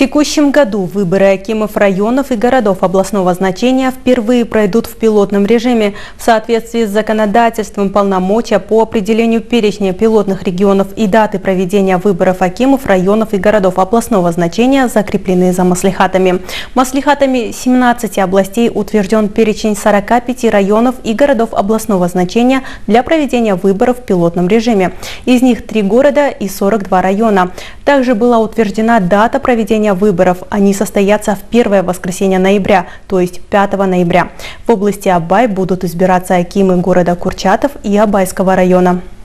В текущем году выборы акимов районов и городов областного значения впервые пройдут в пилотном режиме в соответствии с законодательством. Полномочия по определению перечня пилотных регионов и даты проведения выборов акимов районов и городов областного значения закреплены за маслихатами. Маслихатами 17 областей утвержден перечень 45 районов и городов областного значения для проведения выборов в пилотном режиме. Из них 3 города и 42 района. Также была утверждена дата проведения выборов. Они состоятся в первое воскресенье ноября, то есть 5 ноября. В области Абай будут избираться акимы города Курчатов и Абайского района.